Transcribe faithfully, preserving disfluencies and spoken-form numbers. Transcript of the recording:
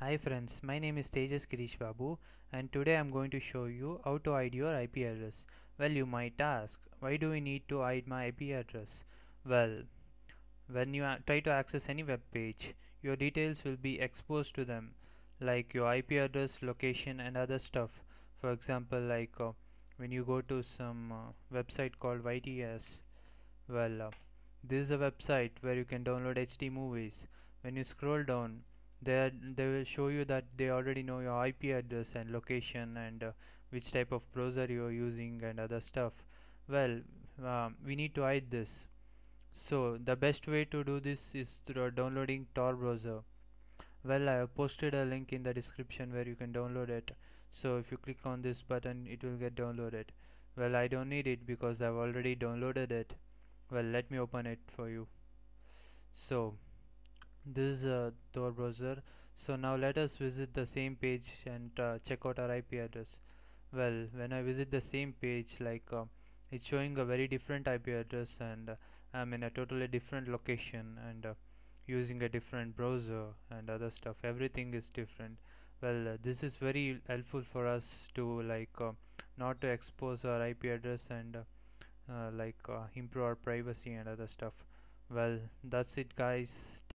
Hi friends, my name is Tejas Girish Babu and today I am going to show you how to hide your I P address. Well, you might ask, why do we need to hide my I P address? Well, when you try to access any web page, your details will be exposed to them, like your I P address, location and other stuff. For example, like uh, when you go to some uh, website called Y T S, well, uh, this is a website where you can download H D movies. When you scroll down, They, they will show you that they already know your I P address and location and uh, which type of browser you are using and other stuff. Well, um, we need to hide this. So the best way to do this is through downloading Tor Browser. Well, I have posted a link in the description where you can download it. So if you click on this button, it will get downloaded. Well, I don't need it because I have already downloaded it. Well, let me open it for you. So this is uh, Tor Browser. So now let us visit the same page and uh, check out our I P address. Well, when I visit the same page, like uh, it's showing a very different I P address and uh, I'm in a totally different location and uh, using a different browser and other stuff. Everything is different. Well, uh, this is very helpful for us to like uh, not to expose our I P address and uh, uh, like uh, improve our privacy and other stuff. Well, that's it guys.